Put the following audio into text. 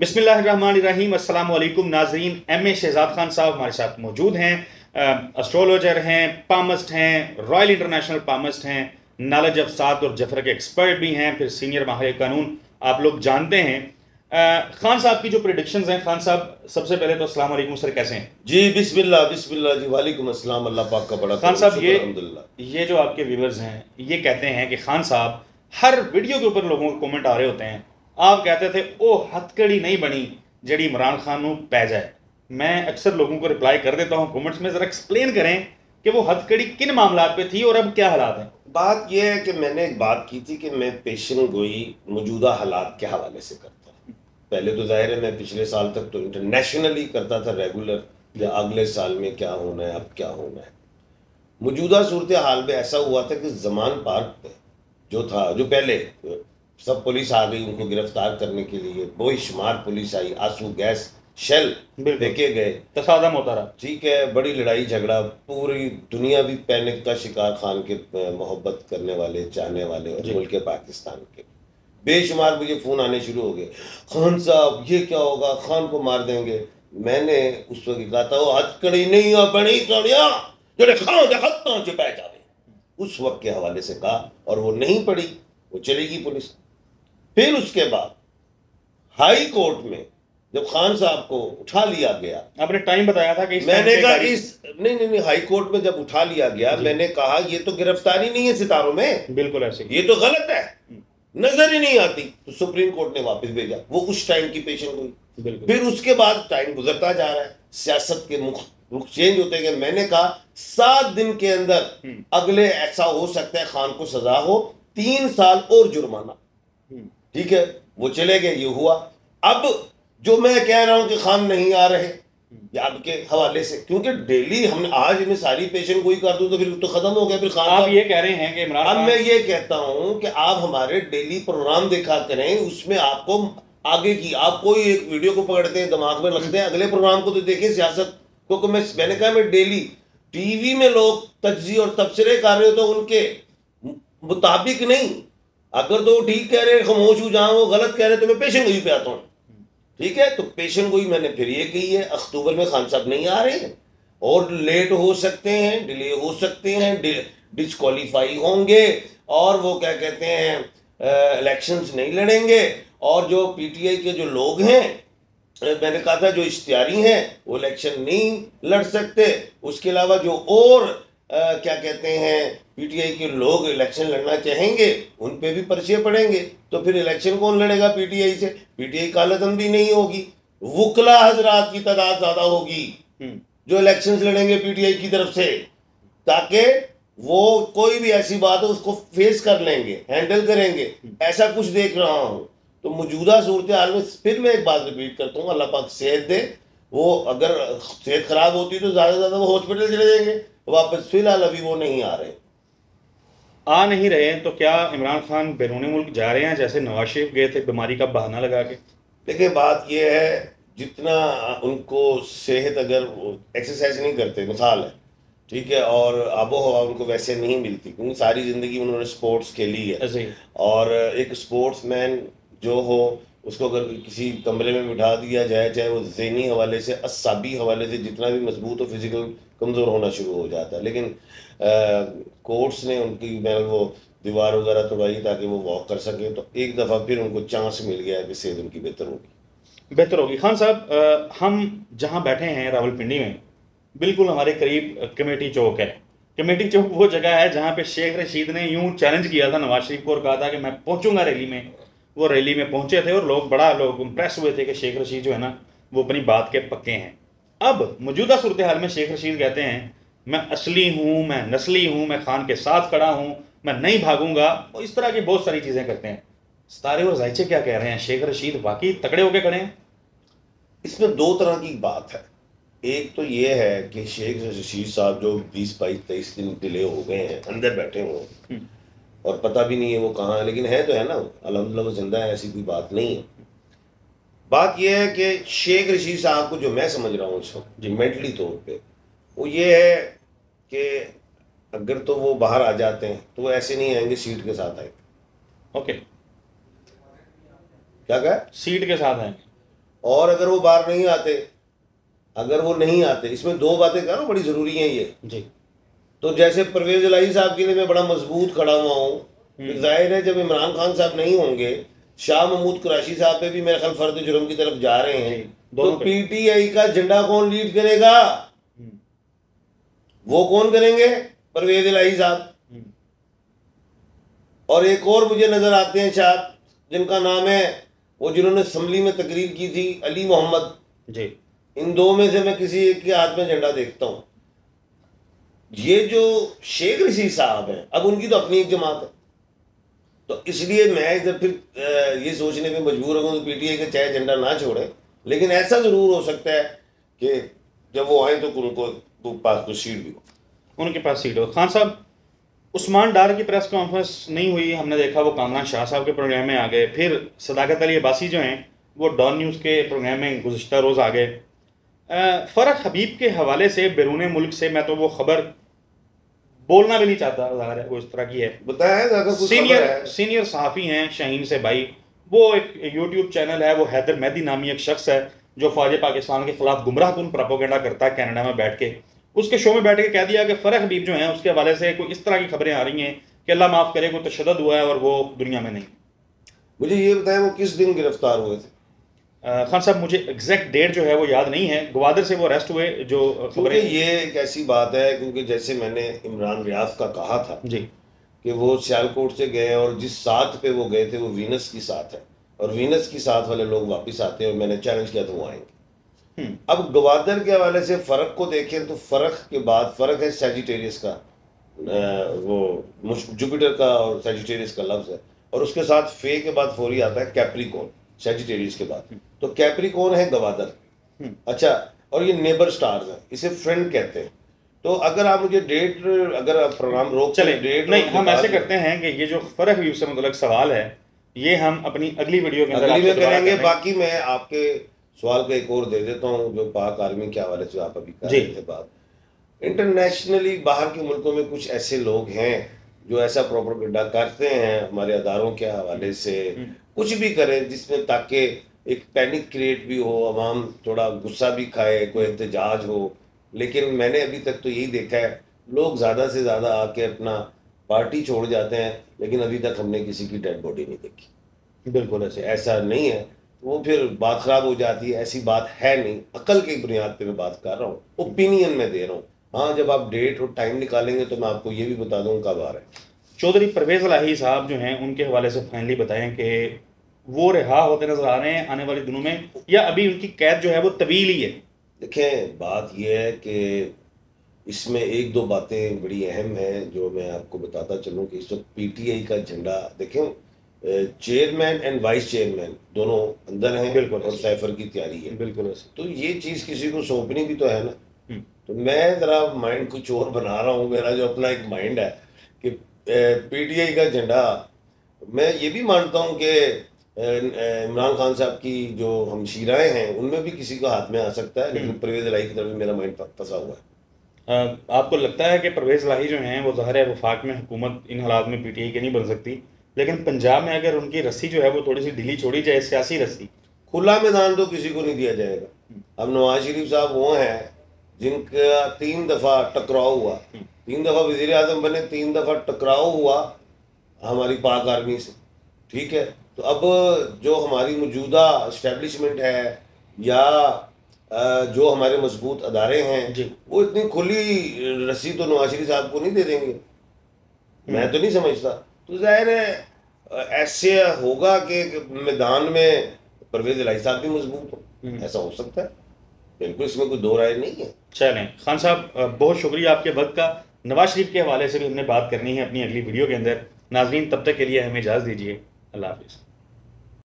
बिस्मिल्लाहिर्रहमानिर्रहीम। अस्सलाम वालेकुम नाज़रीन। एम ए शहजाद खान साहब हमारे साथ मौजूद हैं, एस्ट्रोलॉजर हैं, पामिस्ट हैं, रॉयल इंटरनेशनल पामिस्ट हैं, नॉलेज अफसात और जफर के एक्सपर्ट भी हैं, फिर सीनियर माहिर कानून आप लोग जानते हैं। खान साहब की जो प्रेडिक्शंस हैं, खान साहब सबसे पहले तो अस्सलाम वालेकुम सर, कैसे हैं? जी बिस्मिल्लाह बिस्मिल्लाह जी, वालेकुम अस्सलाम, अल्लाह पाक का बड़ा। खान साहब ये जो आपके व्यूअर्स हैं ये कहते हैं कि खान साहब हर वीडियो के ऊपर लोगों के कमेंट आ रहे होते हैं, आप कहते थे ओ हथकड़ी नहीं बनी जड़ी इमरान खान नू पै जाए। मैं अक्सर लोगों को रिप्लाई कर देता हूँ कमेंट्स में, ज़रा एक्सप्लेन करें कि वो हथकड़ी किन मामलों पे थी और अब क्या हालात हैं। बात यह है कि मैंने एक बात की थी कि मैं पेशन गोई मौजूदा हालात के हवाले से करता हूँ। पहले तो ज़ाहिर है मैं पिछले साल तक तो इंटरनेशनली करता था रेगुलर, या अगले साल में क्या होना है, अब क्या होना है। मौजूदा सूरत हाल में ऐसा हुआ था कि जमान पार्क पे जो था, जो पहले सब पुलिस आ गई उनको गिरफ्तार करने के लिए, बेशुमार पुलिस आई, आंसू गैस शेल फेंके गए, तसादम होता रहा, ठीक है, बड़ी लड़ाई झगड़ा, पूरी दुनिया भी पैनिक का शिकार। खान के मोहब्बत करने वाले, चाहने वाले और मुल्क पाकिस्तान के बेशुमार मुझे फ़ोन आने शुरू हो गए, खान साहब ये क्या होगा, खान को मार देंगे। मैंने उस वक्त कहा था वो हथकड़ी नहीं बनी जो खान के हाथों से पै जावे, उस वक्त के हवाले से कहा, और वो नहीं पड़ी, वो चलेगी पुलिस। फिर उसके बाद हाई कोर्ट में जब खान साहब को उठा लिया गया, आपने टाइम बताया था कि मैंने कहा नहीं, हाई कोर्ट में जब उठा लिया गया, मैंने कहा ये तो गिरफ्तारी नहीं है सितारों में, बिल्कुल ऐसे ये तो गलत है, नजर ही नहीं आती। तो सुप्रीम कोर्ट ने वापस भेजा, वो उस टाइम की पेशेंट हुई। फिर उसके बाद टाइम गुजरता जा रहा है, सियासत के रुख चेंज होते गए। मैंने कहा 7 दिन के अंदर अगले ऐसा हो सकता है खान को सजा हो, 3 साल और जुर्माना, ठीक है, वो चले गए। ये हुआ। अब जो मैं कह रहा हूं कि खान नहीं आ रहे आपके हवाले से, क्योंकि डेली हम आज में सारी पेशेंट कोई कर दूं तो फिर तो खत्म हो गया। फिर खान आप ये कह रहे हैं कि इमरान, अब मैं ये कहता हूं कि आप हमारे डेली प्रोग्राम देखा करें, उसमें आपको आगे की, आप कोई एक वीडियो को पकड़ते हैं दिमाग में रखते हैं, अगले प्रोग्राम को तो देखें सियासत, क्योंकि मैंने कहा मैं डेली टीवी में लोग तज्जी और तबसरे कर रहे हो तो उनके मुताबिक नहीं, अगर तो ठीक कह रहे खामोश हो जाओ, वो गलत कह रहे तो मैं पेशन गोई पे आता हूँ, ठीक है। तो पेशन गोई मैंने फिर ये कही है, अक्टूबर में खान साहब नहीं आ रहे हैं और लेट हो सकते हैं, डिले हो सकते हैं, डिस्क्वालीफाई होंगे और वो क्या कहते हैं इलेक्शंस नहीं लड़ेंगे, और जो पीटीआई के जो लोग हैं, मैंने कहा था जो इश्तिहारी हैं वो इलेक्शन नहीं लड़ सकते, उसके अलावा जो और क्या कहते हैं पीटीआई के लोग इलेक्शन लड़ना चाहेंगे उन पे भी पर्चे पड़ेंगे। तो फिर इलेक्शन कौन लड़ेगा पीटीआई से? पीटीआई कालाधन नहीं होगी, वुकला हजरात की तादाद ज्यादा होगी जो इलेक्शंस लड़ेंगे पीटीआई की तरफ से, ताकि वो कोई भी ऐसी बात हो उसको फेस कर लेंगे, हैंडल करेंगे, ऐसा कुछ देख रहा हूँ। तो मौजूदा सूरत हाल में फिर मैं एक बात रिपीट करता हूँ, अल्लाह पाक सेहत दे, वो अगर सेहत खराब होती तो ज्यादा से ज्यादा वो हॉस्पिटल चले जाएंगे, वापस फिलहाल अभी वो नहीं आ रहे, तो क्या इमरान खान बैरून मुल्क जा रहे हैं जैसे नवाज शरीफ गए थे बीमारी का बहाना लगा के? देखिए बात ये है, जितना उनको सेहत, अगर एक्सरसाइज नहीं करते, मिसाल है, ठीक है, और आबो हवा उनको वैसे नहीं मिलती, क्योंकि सारी ज़िंदगी उन्होंने स्पोर्ट्स खेली है, और एक स्पोर्ट्समैन जो हो उसको अगर किसी कमरे में बिठा दिया जाए, चाहे वो जहनी हवाले से, असाबी हवाले से जितना भी मजबूत हो, फिजिकल कमज़ोर होना शुरू हो जाता है। लेकिन कोर्ट्स ने उनकी वो दीवार वगैरह तोड़वाई ताकि वो वॉक कर सकें, तो एक दफ़ा फिर उनको चांस मिल गया है कि सेहत उनकी बेहतर होगी। खान साहब हम जहाँ बैठे हैं रावलपिंडी में, बिल्कुल हमारे करीब कमेटी चौक है। कमेटी चौक वो जगह है जहाँ पर शेख रशीद ने यूँ चैलेंज किया था नवाज शरीफ को और कहा था कि मैं पहुँचूँगा रैली में। वो रैली में पहुंचे थे और लोग इम्प्रेस हुए थे कि शेख रशीद जो है ना वो अपनी बात के पक्के हैं। अब मौजूदा सूरत हाल में शेख रशीद कहते हैं मैं असली हूँ, मैं नस्ली हूँ, मैं खान के साथ खड़ा हूँ, मैं नहीं भागूंगा, और इस तरह की बहुत सारी चीज़ें करते हैं। सितारे और जायचे क्या कह रहे हैं, शेख रशीद वाकई तकड़े होके खड़े हैं? इसमें 2 तरह की बात है। एक तो ये है कि शेख रशीद साहब जो 20-22-23 दिन डिले हो गए हैं, अंदर बैठे हुए और पता भी नहीं है वो कहाँ है, लेकिन है तो है ना, अलहमदुलिल्लाह वो जिंदा है, ऐसी कोई बात नहीं है। बात यह है कि शेख रशीद साहब को जो मैं समझ रहा हूँ उसको जी मेंटली तौर पे, वो ये है कि अगर तो वो बाहर आ जाते हैं तो वो ऐसे नहीं आएंगे, सीट के साथ आएंगे। ओके, क्या कहा? सीट के साथ आएंगे। और अगर वो बाहर नहीं आते, अगर वो नहीं आते, इसमें दो बातें कह रहा हूँ बड़ी ज़रूरी हैं ये जी। तो जैसे परवेज इलाही साहब के लिए मैं बड़ा मजबूत खड़ा हुआ हूँ, जाहिर है जब इमरान खान साहब नहीं होंगे, शाह महमूद कुरैशी साहब पे भी मेरे ख्याल फर्द जुर्म की तरफ जा रहे हैं, तो पीटीआई का झंडा कौन लीड करेगा? वो कौन करेंगे? परवेज इलाही साहब। और एक और मुझे नजर आते हैं साहब जिनका नाम है, वो जिन्होंने असम्बली में तकरीर की थी, अली मोहम्मद जी। इन दो में से मैं किसी एक के हाथ में झंडा देखता हूँ। ये जो शेख रशीद साहब हैं, अब उनकी तो अपनी एक जमात है, तो इसलिए मैं जब फिर ये सोचने पे मजबूर हूँ तो पीटीआई का चाहे झंडा ना छोड़े, लेकिन ऐसा ज़रूर हो सकता है कि जब वो आए तो उनको पास सीट भी हो, उनके पास सीट हो। खान साहब, उस्मान डार की प्रेस कॉन्फ्रेंस नहीं हुई, हमने देखा वो कामरान शाह साहब के प्रोग्राम में आ गए, फिर सदाकत अली अबासी जो हैं वो डॉन न्यूज़ के प्रोग्राम में गुज़श्ता रोज़ आ गए। फरह हबीब के हवाले से बैरून मुल्क से मैं तो वो खबर बोलना भी नहीं चाहता, ज़ाहिर है वो इस तरह की है, बताया सीनियर सहाफ़ी हैं शाहीन से भाई, वो एक यूट्यूब चैनल है, वो हैदर मैदी नामी एक शख्स है जो फ़ौज पाकिस्तान के ख़िलाफ़ गुमराहकुन प्रोपेगेंडा करता है कनाडा में बैठ के। उसके शो में बैठ के कह दिया कि फ़रह हबीब जो हैं उसके हवाले से कोई इस तरह की खबरें आ रही हैं कि अल्लाह माफ़ करे कोई तशद्दुद हुआ है और वो दुनिया में नहीं। मुझे ये बताया वो किस दिन गिरफ्तार हुए थे? खान साहब, मुझे एग्जैक्ट डेट जो है वो याद नहीं है, ग्वादर से वो अरेस्ट हुए जो खबरें। ये एक ऐसी बात है क्योंकि जैसे मैंने इमरान रियाज़ का कहा था जी कि वो सियालकोट से गए और जिस साथ पे वो गए थे वो वीनस की साथ है, और वीनस की साथ वाले लोग वापस आते हैं और मैंने चैलेंज किया तो वो आएंगे। अब ग्वादर के हवाले से फ़र्क को देखें तो फ़र्क के बाद फ़र्क है सैजिटेरियस का, वो जुपिटर का और सैजिटेरियस का लफ्ज़ है, और उसके साथ फे के बाद फौरी आता है कैप्रिकॉर्न, सेजिटेरियस के बाद। तो कैप्रिकॉर्न है गवादर, अच्छा, और ये नेबर स्टार्स हैं, इसे फ्रेंड कहते हैं। तो अगर आप मुझे डेट, अगर आप प्रोग्राम रोक चले डेट नहीं, हम ऐसे करते हैं कि ये जो फरह हबीब से मतलब सवाल है ये हम अपनी अगली वीडियो के अंदर करेंगे। बाकी मैं आपके सवाल का एक और दे देता हूँ जो पाक आर्मी के हवाले से आप अभी कर रहे थे बात। इंटरनेशनली बाहर के मुल्कों में कुछ ऐसे लोग हैं जो ऐसा प्रोपेगेंडा करते हैं हमारे अदारों के हवाले से, कुछ भी करें जिसमें ताकि एक पैनिक क्रिएट भी हो, आवाम थोड़ा गुस्सा भी खाए, कोई एहतजाज हो। लेकिन मैंने अभी तक तो यही देखा है, लोग ज़्यादा से ज़्यादा आके अपना पार्टी छोड़ जाते हैं, लेकिन अभी तक हमने किसी की डेड बॉडी नहीं देखी। बिल्कुल ऐसे ऐसा नहीं है, वो फिर बात ख़राब हो जाती है। ऐसी बात है नहीं, अकल की बुनियाद पे मैं बात कर रहा हूँ, ओपिनियन में दे रहा हूँ। हाँ, जब आप डेट और टाइम निकालेंगे तो मैं आपको ये भी बता दूँ कब आ रहा है। चौधरी परवेज इलाही साहब जो हैं उनके हवाले से फाइनली बताएं कि वो रिहा होते नजर आ रहे हैं आने वाले दिनों में, या अभी उनकी कैद जो है वो तवील ही है? देखें, बात यह है कि इसमें एक दो बातें बड़ी अहम हैं जो मैं आपको बताता चलूँ कि इस वक्त पीटीआई का झंडा देखें, चेयरमैन एंड वाइस चेयरमैन दोनों अंदर हैं, बिल्कुल, और सैफर की तैयारी है, बिल्कुल। तो ये चीज़ किसी को सौंपनी भी तो है ना, तो मैं ज़रा माइंड कुछ और बना रहा हूँ, मेरा जो अपना एक माइंड है कि पीटीआई का झंडा। मैं ये भी मानता हूँ कि इमरान खान साहब की जो हमशीराएँ हैं उनमें भी किसी का हाथ में आ सकता है, लेकिन परवेज इलाही की तरफ मेरा माइंड फंसा हुआ है। आपको लगता है कि परवेज इलाही जो हैं वो ज़ाहिर है वफाक में हुकूमत इन हालात में पीटीआई के नहीं बन सकती, लेकिन पंजाब में अगर उनकी रस्सी जो है वो थोड़ी सी ढीली छोड़ी जाए, सियासी रस्सी, खुला मैदान तो किसी को नहीं दिया जाएगा। अब नवाज शरीफ साहब वो हैं जिनका 3 दफ़ा टकराव हुआ, 3 दफ़ा वज़ीर आज़म बने, 3 दफ़ा टकराव हुआ हमारी पाक आर्मी से, ठीक है। तो अब जो हमारी मौजूदा इस्टेब्लिशमेंट है या जो हमारे मजबूत अदारे हैं वो इतनी खुली रस्सी तो नवाज शरीफ साहब को नहीं दे देंगे, मैं तो नहीं समझता। तो ज़ाहिर है ऐसे होगा कि मैदान में परवेज इलाही साहब भी मजबूत हो, ऐसा हो सकता है, बिल्कुल, इसमें कोई दो राय नहीं है। चलें खान साहब, बहुत शुक्रिया आपके वक्त का। नवाज शरीफ के हवाले से भी हमने बात करनी है अपनी अगली वीडियो के अंदर। नाज़रीन, तब तक के लिए हमें इजाज़त दीजिए, अल्लाह हाफ़िज़।